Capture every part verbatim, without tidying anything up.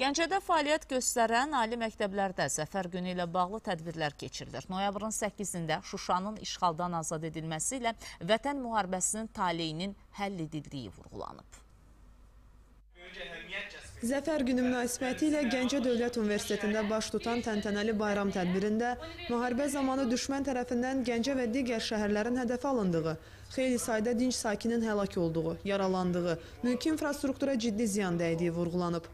Gəncədə fəaliyyət göstərən ali məktəblərdə Zəfər günü ilə bağlı tədbirlər keçirilir. Noyabrın səkkizində Şuşanın işğaldan azad edilməsi ilə Vətən müharibəsinin taleyinin həll edildiyi vurğulanıb. Zəfər günü münasibəti ilə Gəncə Dövlət Universitetində baş tutan təntənəli bayram tədbirində müharibə zamanı düşmən tərəfindən Gəncə və digər şəhərlərin hədəfə alındığı, xeyli sayda dinc sakinin həlak olduğu, yaralandığı, mülki infrastruktura ciddi ziyan dəydiyi vurğulanıb.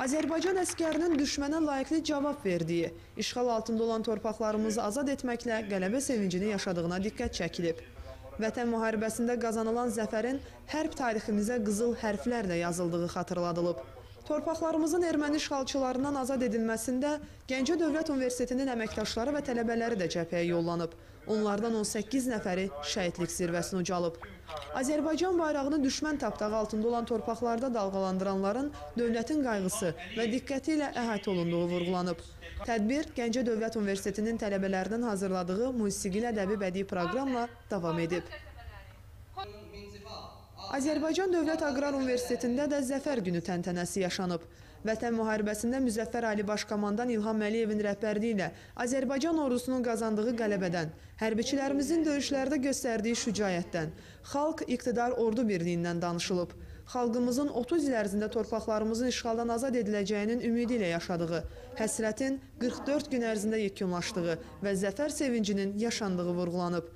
Azərbaycan əskərinin düşmənə layiqli cavab verdiyi, işğal altında olan torpaqlarımızı azad etməklə qələbə sevincini yaşadığına diqqət çəkilib. Vətən müharibəsində qazanılan zəfərin hərb tariximizə qızıl hərflərlə yazıldığı xatırladılıb. Torpaqlarımızın erməni işğalçılarından azad edilməsində Gəncə Dövlət Universitetinin əməkdaşları və tələbələri də cəbhəyə yollanıb. Onlardan on səkkiz nəfəri şəhidlik zirvəsini ucalıb. Azərbaycan bayrağını düşmən tapdağı altında olan torpaqlarda dalğalandıranların dövlətin qayğısı və diqqəti ilə əhatə olunduğu vurğulanıb. Tədbir Gəncə Dövlət Universitetinin tələbələrinin hazırladığı Münsigil Ədəbi Bədi proqramla davam edib. Azərbaycan Dövlət Aqrar Universitetində də Zəfər günü təntənəsi yaşanıb. Vətən müharibəsində Müzəffər Ali Başkomandan İlham Əliyevin rəhbərliyi ilə Azərbaycan ordusunun qazandığı qələbədən, hərbiçilərimizin döyüşlərdə göstərdiyi şücaətdən, xalq iqtidar ordu birliyindən danışılıb. Xalqımızın otuz il ərzində torpaqlarımızın işğaldan azad ediləcəyinin ümidi ilə yaşadığı, həsrətin qırx dörd gün ərzində yekunlaşdığı və zəfər sevincinin yaşandığı vurğulanıb.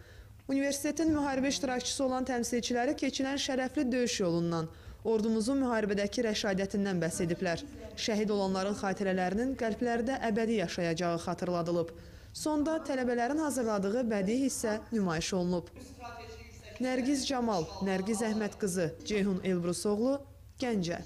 Universitetin müharibə iştirakçısı olan təmsilçiləri keçilən şərəfli döyüş yolundan, ordumuzun müharibədəki rəşadətindən bəhs ediblər. Şəhid olanların xatirələrinin qəlblərdə əbədi yaşayacağı xatırladılıb. Sonda tələbələrin hazırladığı bədii hissə nümayiş olunub. Nərgiz Cəmal, Nərgiz Əhmədqızı, Ceyhun Elvrusoğlu, Gəncə.